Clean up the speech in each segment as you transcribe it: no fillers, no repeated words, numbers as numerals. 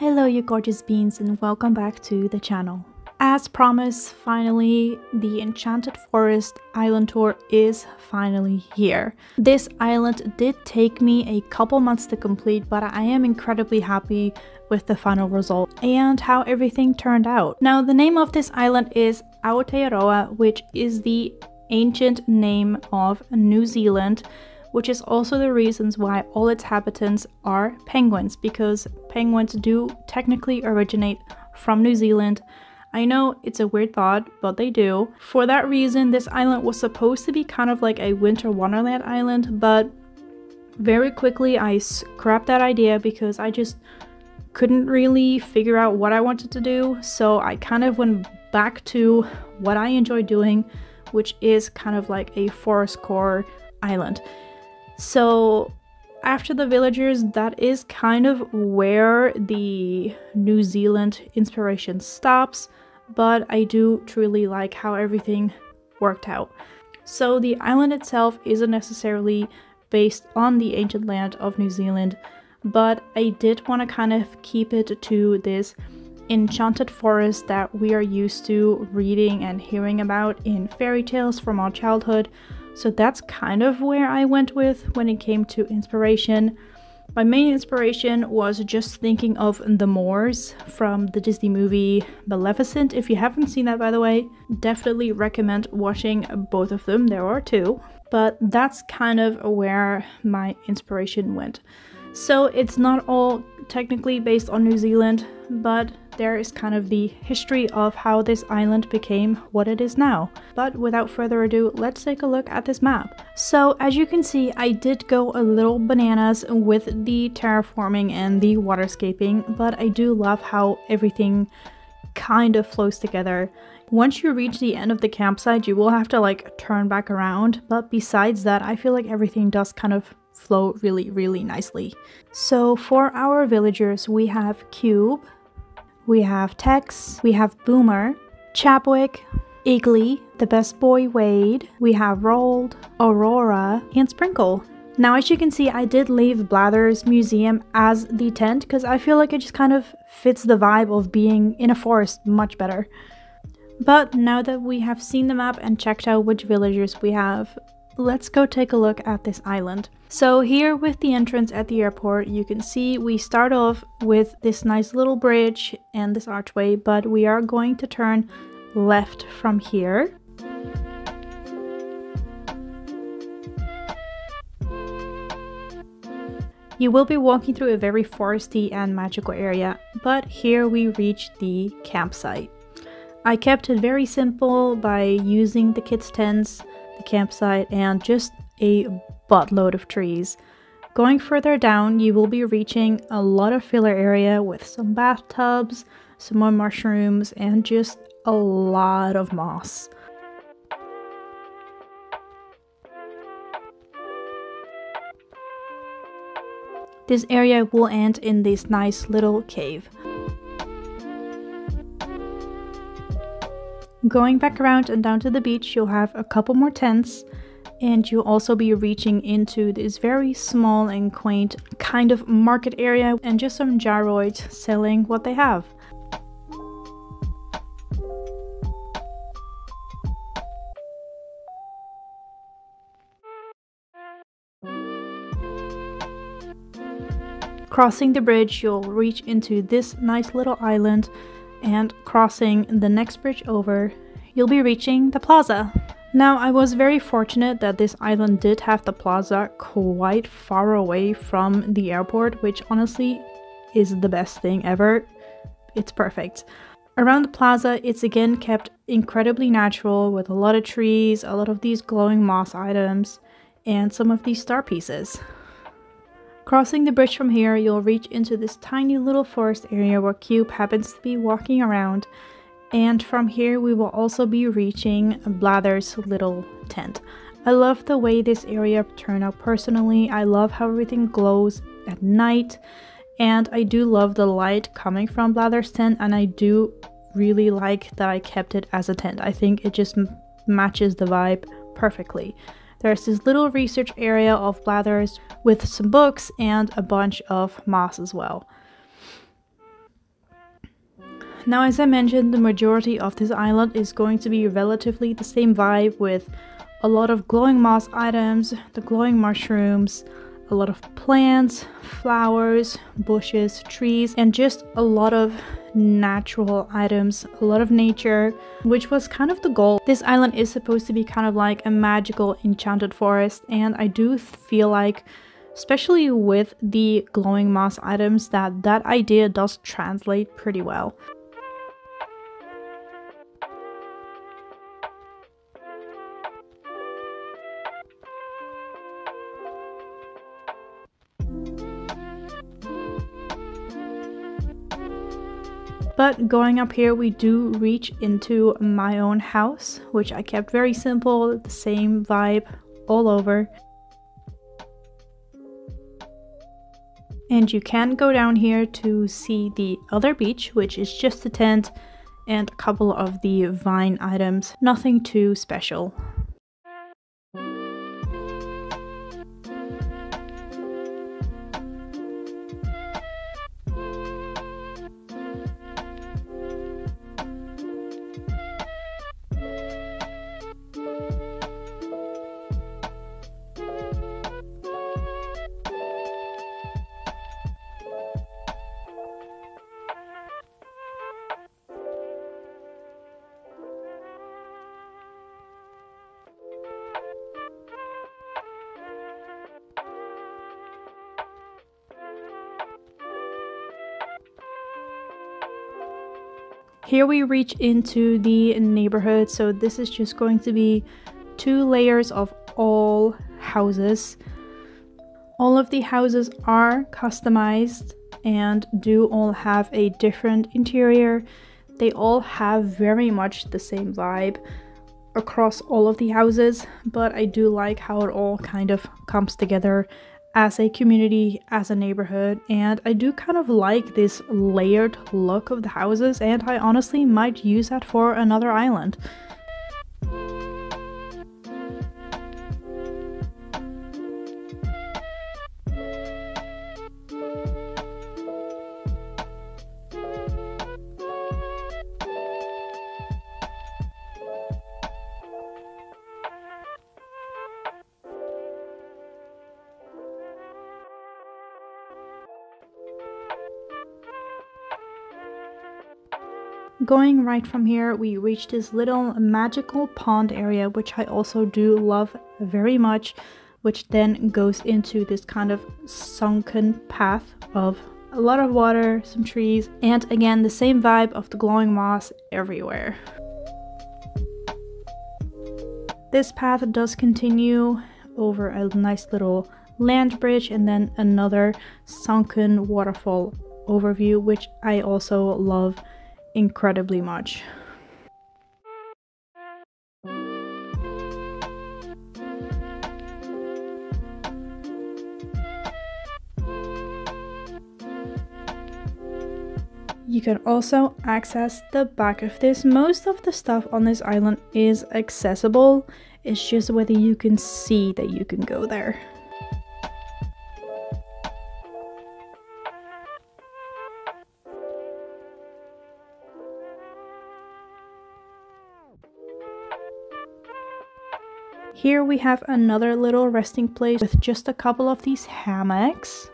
Hello you gorgeous beings and welcome back to the channel. As promised, finally, the Enchanted Forest Island Tour is finally here. This island did take me a couple months to complete, but I am incredibly happy with the final result and how everything turned out. Now, the name of this island is Aotearoa, which is the ancient name of New Zealand, which is also the reasons why all its inhabitants are penguins, because penguins do technically originate from New Zealand. I know it's a weird thought, but they do. For that reason, this island was supposed to be kind of like a winter wonderland island, but very quickly I scrapped that idea because I just couldn't really figure out what I wanted to do. So I kind of went back to what I enjoy doing, which is kind of like a forest core island. So after the villagers, that is kind of where the New Zealand inspiration stops, but I do truly like how everything worked out. So the island itself isn't necessarily based on the ancient land of New Zealand, but I did want to kind of keep it to this enchanted forest that we are used to reading and hearing about in fairy tales from our childhood. So that's kind of where I went with when it came to inspiration. My main inspiration was just thinking of the moors from the Disney movie Maleficent. If you haven't seen that, by the way, definitely recommend watching both of them. There are two, but that's kind of where my inspiration went. So it's not all technically based on New Zealand, but there is kind of the history of how this island became what it is now. But without further ado, let's take a look at this map. So as you can see, I did go a little bananas with the terraforming and the waterscaping, but I do love how everything kind of flows together. Once you reach the end of the campsite, you will have to like turn back around, but besides that, I feel like everything does kind of flow really nicely. So for our villagers, we have Cube, we have Tex, we have Boomer, Chapwick, Iggly, the best boy Wade, we have Roald, Aurora, and Sprinkle. Now as you can see, I did leave Blathers Museum as the tent because I feel like it just kind of fits the vibe of being in a forest much better. But now that we have seen the map and checked out which villagers we have, let's go take a look at this island. So here with the entrance at the airport, you can see we start off with this nice little bridge and this archway, but we are going to turn left from here. You will be walking through a very foresty and magical area, but here we reach the campsite. I kept it very simple by using the kids' tents, campsite, and just a buttload of trees. Going further down, you will be reaching a lot of filler area with some bathtubs, some more mushrooms, and just a lot of moss. This area will end in this nice little cave. Going back around and down to the beach, you'll have a couple more tents, and you'll also be reaching into this very small and quaint kind of market area and just some gyroids selling what they have. Crossing the bridge, you'll reach into this nice little island, and crossing the next bridge over, you'll be reaching the plaza. Now, I was very fortunate that this island did have the plaza quite far away from the airport, which honestly is the best thing ever. It's perfect. Around the plaza, it's again kept incredibly natural with a lot of trees, a lot of these glowing moss items, and some of these star pieces. Crossing the bridge from here, you'll reach into this tiny little forest area where Cube happens to be walking around, and from here we will also be reaching Blathers' little tent. I love the way this area turned out personally. I love how everything glows at night, and I do love the light coming from Blathers' tent, and I do really like that I kept it as a tent. I think it just matches the vibe perfectly. There's this little research area of Blathers with some books and a bunch of moss as well. Now, as I mentioned, the majority of this island is going to be relatively the same vibe, with a lot of glowing moss items, the glowing mushrooms, a lot of plants, flowers, bushes, trees, and just a lot of natural items, a lot of nature, which was kind of the goal. This island is supposed to be kind of like a magical enchanted forest, and I do feel like, especially with the glowing moss items, that idea does translate pretty well. But going up here, we do reach into my own house, which I kept very simple, the same vibe all over. And you can go down here to see the other beach, which is just a tent and a couple of the vine items, nothing too special. Here we reach into the neighborhood, so this is just going to be 2 layers of all houses. All of the houses are customized and do all have a different interior. They all have very much the same vibe across all of the houses, but I do like how it all kind of comes together as a community, as a neighborhood, and I do kind of like this layered look of the houses, and I honestly might use that for another island. Going right from here, we reach this little magical pond area, which I also do love very much, which then goes into this kind of sunken path of a lot of water, some trees, and again the same vibe of the glowing moss everywhere. This path does continue over a nice little land bridge and then another sunken waterfall overview, which I also love incredibly much. You can also access the back of this. Most of the stuff on this island is accessible, it's just whether you can see that you can go there. Here we have another little resting place with just a couple of these hammocks.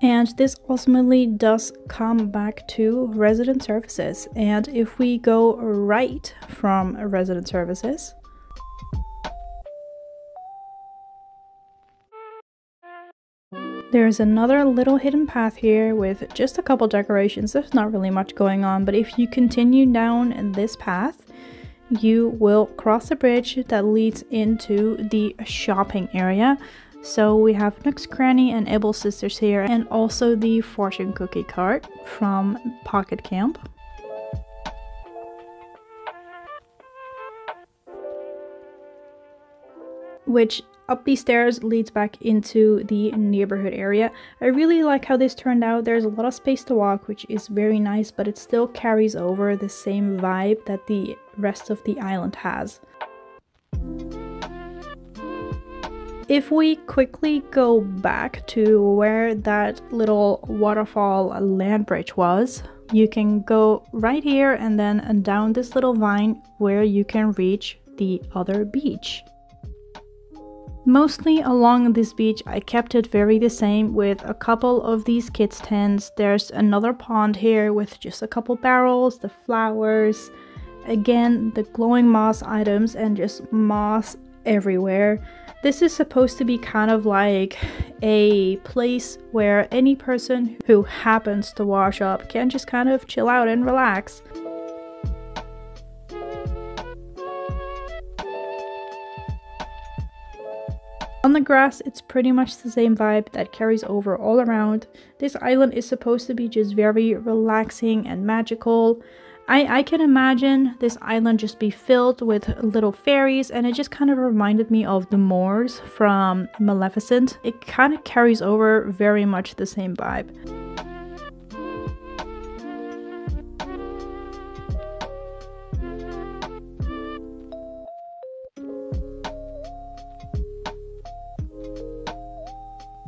And this ultimately does come back to Resident Services. And if we go right from Resident Services, there's another little hidden path here with just a couple decorations. There's not really much going on, but if you continue down this path, you will cross the bridge that leads into the shopping area. So we have Nook's Cranny and Able Sisters here, and also the fortune cookie cart from Pocket Camp. Which Up these stairs leads back into the neighborhood area. I really like how this turned out. There's a lot of space to walk, which is very nice, but it still carries over the same vibe that the rest of the island has. If we quickly go back to where that little waterfall land bridge was, you can go right here and then down this little vine where you can reach the other beach. Mostly along this beach, I kept it very the same with a couple of these kids' tents. There's another pond here with just a couple barrels, the flowers, again, the glowing moss items, and just moss everywhere. This is supposed to be kind of like a place where any person who happens to wash up can just kind of chill out and relax. On the grass, it's pretty much the same vibe that carries over all around. This island is supposed to be just very relaxing and magical. I can imagine this island just be filled with little fairies, and it just kind of reminded me of the Moors from Maleficent. It kind of carries over very much the same vibe.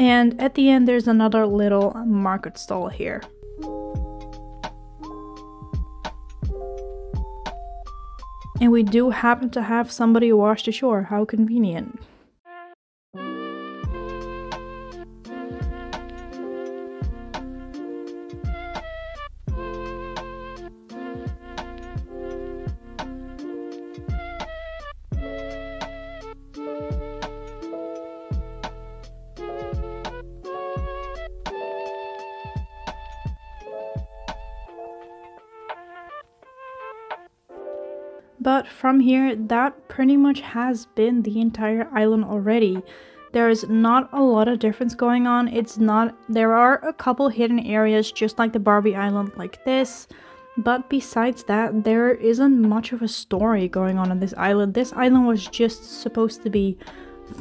And at the end, there's another little market stall here. And we do happen to have somebody washed ashore. How convenient. But from here, that pretty much has been the entire island already. There is not a lot of difference going on. There are a couple hidden areas just like the Barbie Island like this. But besides that, there isn't much of a story going on this island. This island was just supposed to be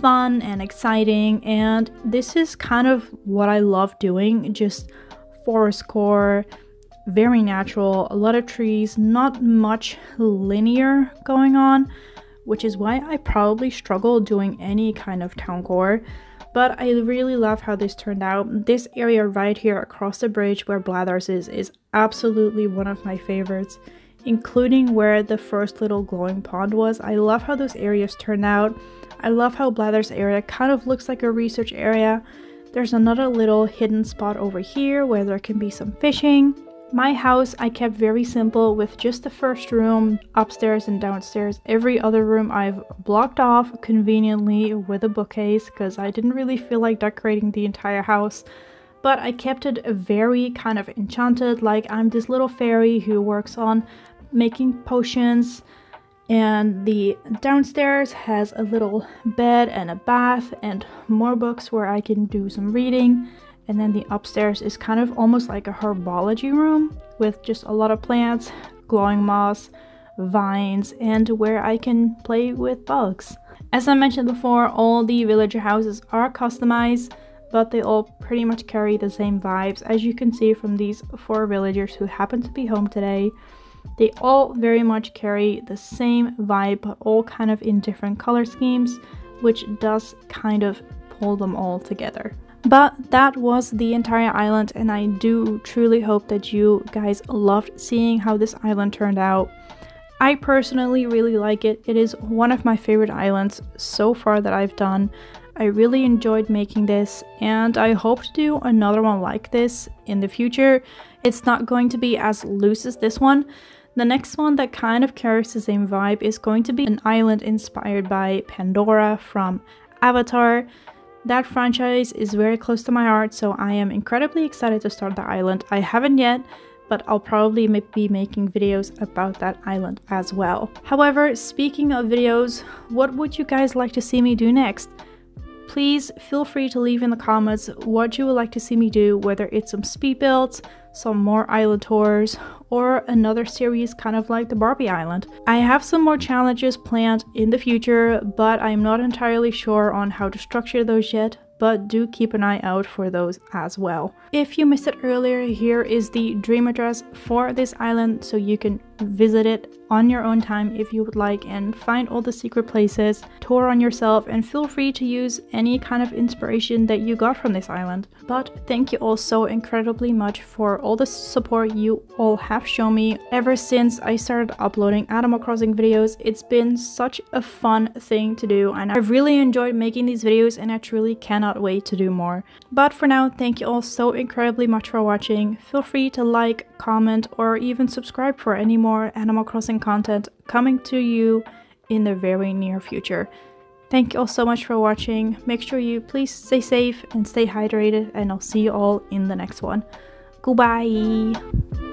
fun and exciting. And this is kind of what I love doing. Just forest core. Very natural, a lot of trees, not much linear going on, which is why I probably struggle doing any kind of town core. But I really love how this turned out. This area right here across the bridge where Blathers is absolutely one of my favorites, including where the first little glowing pond was. I love how those areas turned out. I love how Blathers area kind of looks like a research area. There's another little hidden spot over here where there can be some fishing. My house I kept very simple with just the first room, upstairs and downstairs. Every other room I've blocked off conveniently with a bookcase because I didn't really feel like decorating the entire house. But I kept it very kind of enchanted, like I'm this little fairy who works on making potions. And the downstairs has a little bed and a bath and more books where I can do some reading. And then the upstairs is kind of almost like a herbology room with just a lot of plants, glowing moss, vines, and where I can play with bugs. As I mentioned before, all the villager houses are customized, but they all pretty much carry the same vibes, as you can see from these 4 villagers who happen to be home today. They all very much carry the same vibe, but all kind of in different color schemes, which does kind of pull them all together. But that was the entire island, and I do truly hope that you guys loved seeing how this island turned out. I personally really like it. It is one of my favorite islands so far that I've done. I really enjoyed making this, and I hope to do another one like this in the future. It's not going to be as loose as this one. The next one that kind of carries the same vibe is going to be an island inspired by Pandora from Avatar. That franchise is very close to my heart, so I am incredibly excited to start the island. I haven't yet, but I'll probably be making videos about that island as well. However, speaking of videos, what would you guys like to see me do next? Please feel free to leave in the comments what you would like to see me do, whether it's some speed builds, some more island tours, or another series kind of like the Barbie Island. I have some more challenges planned in the future, but I'm not entirely sure on how to structure those yet, but do keep an eye out for those as well. If you missed it earlier, here is the dream address for this island, so you can visit it on your own time if you would like and find all the secret places, tour on yourself, and feel free to use any kind of inspiration that you got from this island. But thank you all so incredibly much for all the support you all have shown me ever since I started uploading Animal Crossing videos. It's been such a fun thing to do and I've really enjoyed making these videos, and I truly cannot wait to do more. But for now, thank you all so incredibly much for watching. Feel free to like, comment, or even subscribe for any more Animal Crossing content coming to you in the very near future. Thank you all so much for watching. Make sure you please stay safe and stay hydrated, and I'll see you all in the next one. Goodbye!